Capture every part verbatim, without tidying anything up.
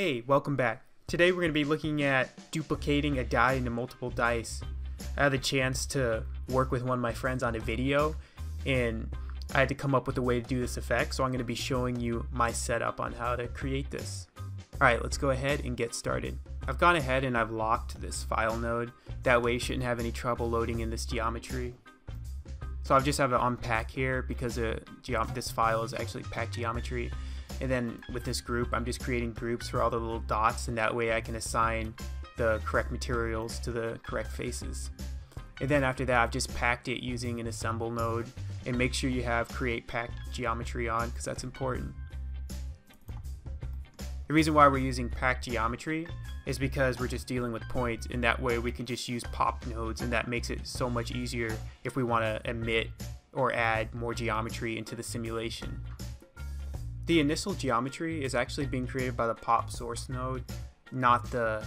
Hey, welcome back. Today we're going to be looking at duplicating a die into multiple dice. I had the chance to work with one of my friends on a video and I had to come up with a way to do this effect, so I'm going to be showing you my setup on how to create this. Alright, let's go ahead and get started. I've gone ahead and I've locked this file node, that way you shouldn't have any trouble loading in this geometry. So I just have to unpack here because uh, this file is actually packed geometry. And then with this group, I'm just creating groups for all the little dots, and that way I can assign the correct materials to the correct faces. And then after that, I've just packed it using an assemble node, and make sure you have create packed geometry on because that's important. The reason why we're using packed geometry is because we're just dealing with points, and that way we can just use pop nodes, and that makes it so much easier if we want to emit or add more geometry into the simulation. The initial geometry is actually being created by the pop source node, not the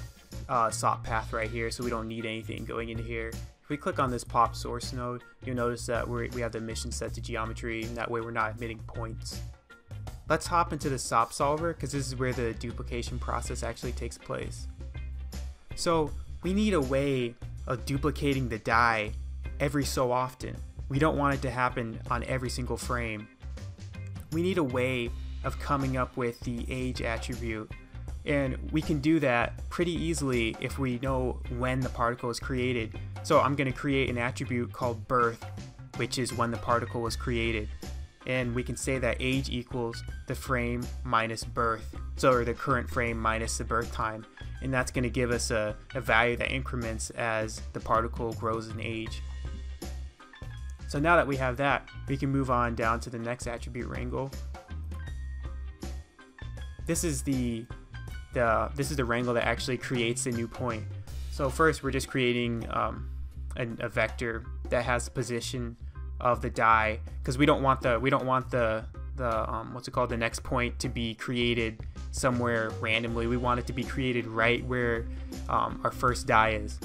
uh, S O P path right here, so we don't need anything going into here. If we click on this pop source node, you'll notice that we're, we have the emission set to geometry, and that way we're not emitting points. Let's hop into the S O P solver, because this is where the duplication process actually takes place. So we need a way of duplicating the die every so often. We don't want it to happen on every single frame. We need a way of coming up with the age attribute, and we can do that pretty easily if we know when the particle is created. So I'm going to create an attribute called birth, which is when the particle was created, and we can say that age equals the frame minus birth, so or the current frame minus the birth time, and that's going to give us a, a value that increments as the particle grows in age. So now that we have that, we can move on down to the next attribute wrangle. This is the, the this is the wrangle that actually creates a new point. So first we're just creating um, a, a vector that has the position of the die, because we don't want the we don't want the the um, what's it called the next point to be created somewhere randomly. We want it to be created right where um, our first die is.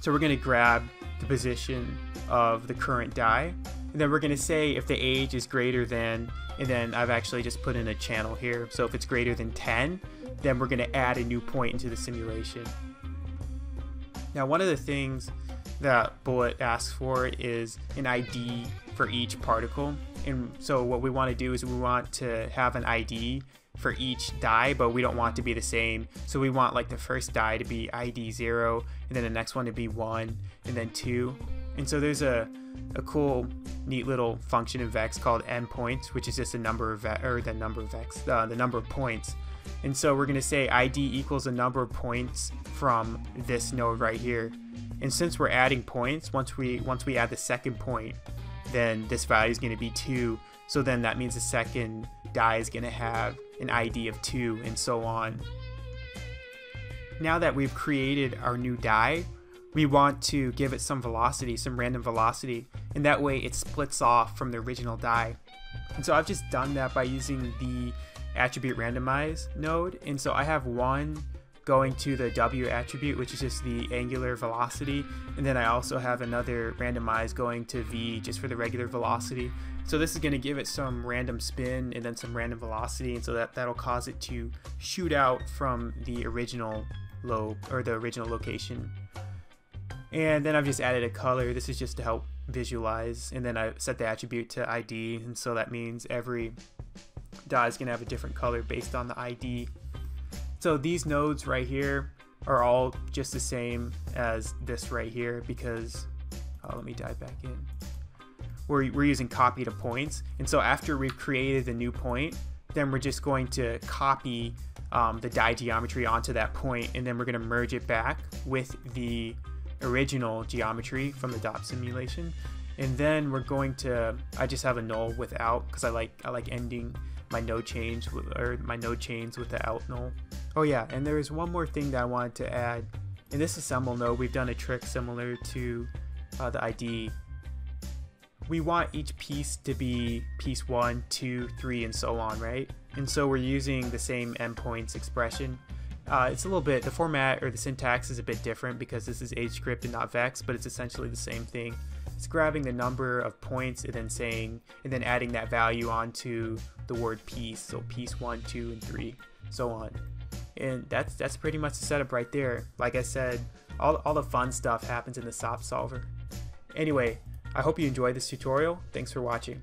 So we're going to grab the position of the current die, and then we're going to say if the age is greater than, and then I've actually just put in a channel here, so if it's greater than ten, then we're going to add a new point into the simulation. Now one of the things that Bullet asks for is an I D for each particle, and so what we want to do is we want to have an I D for each die, but we don't want it to be the same, so we want like the first die to be I D zero, and then the next one to be one, and then two. And so there's a, a cool neat little function in VEX called endpoints, which is just the number of or the number of VEX uh, the number of points. And so we're going to say I D equals the number of points from this node right here, and since we're adding points, once we once we add the second point, then this value is going to be two, so then that means the second die is going to have an I D of two, and so on. Now that we've created our new die, we want to give it some velocity, some random velocity, and that way it splits off from the original die. And so I've just done that by using the attribute randomize node, and so I have one going to the W attribute, which is just the angular velocity, and then I also have another randomize going to V just for the regular velocity. So this is going to give it some random spin and then some random velocity, and so that that'll cause it to shoot out from the original low or the original location. And then I've just added a color. This is just to help visualize, and then I set the attribute to I D, and so that means every die is going to have a different color based on the I D. So these nodes right here are all just the same as this right here because, oh, let me dive back in. We're, we're using copy to points, and so after we've created the new point, then we're just going to copy um, the die geometry onto that point, and then we're going to merge it back with the original geometry from the D O P simulation. And then we're going to, I just have a null without because I like I like ending my node chains with, or my node chains with the out null. Oh yeah, and there is one more thing that I wanted to add. In this assemble node, we've done a trick similar to uh, the I D. We want each piece to be piece one, two, three, and so on, right? And so we're using the same endpoints expression. Uh, it's a little bit, the format or the syntax is a bit different because this is Hscript and not VEX, but it's essentially the same thing. It's grabbing the number of points and then saying, and then adding that value onto the word piece, so piece one, two, and three, so on. And that's that's pretty much the setup right there. Like I said, all, all the fun stuff happens in the S O P solver. Anyway, I hope you enjoyed this tutorial. Thanks for watching.